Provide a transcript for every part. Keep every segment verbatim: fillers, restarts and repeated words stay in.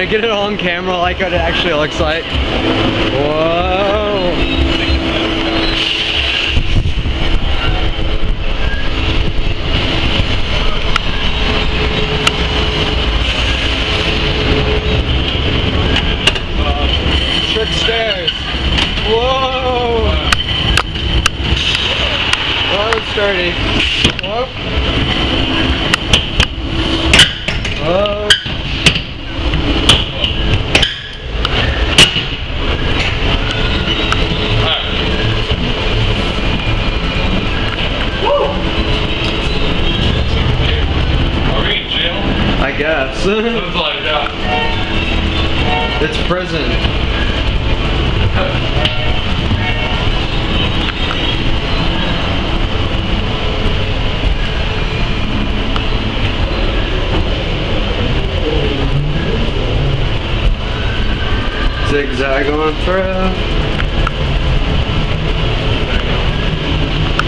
trying to get it on camera like what it actually looks like. Whoa! Trick stairs. Whoa! That was sturdy. Whoa! Whoa! Yes. It's prison. Zigzag on through.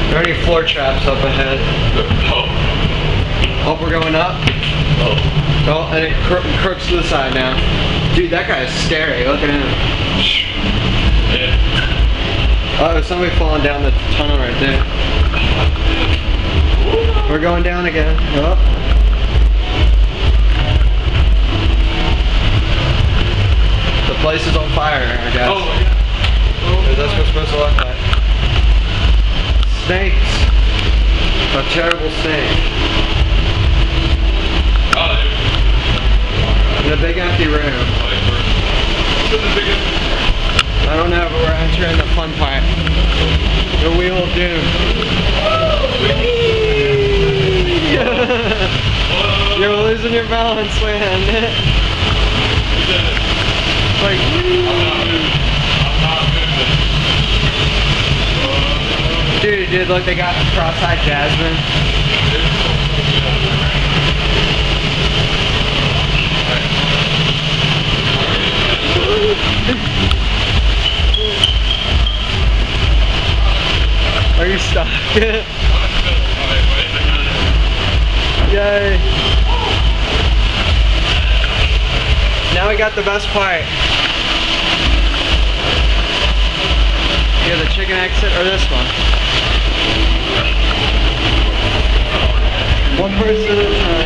There are any floor traps up ahead? Oh, we're going up? Oh. Oh, and it cro crooks to the side now. Dude, that guy is scary. Look at him. Yeah. Oh, there's somebody falling down the tunnel right there. We're going down again. Oh. The place is on fire, I guess. Oh, my God. Oh, my God. That's what's supposed to look like. Snakes. A terrible snake. The big empty room. I don't know, but we're entering the fun part. The Wheel of Doom. Oh, you're losing your balance, man. Like, dude, dude, look, they got cross-eyed Jasmine. Are you stuck? Yay! Now we got the best part. Either the chicken exit or this one. One person at a time.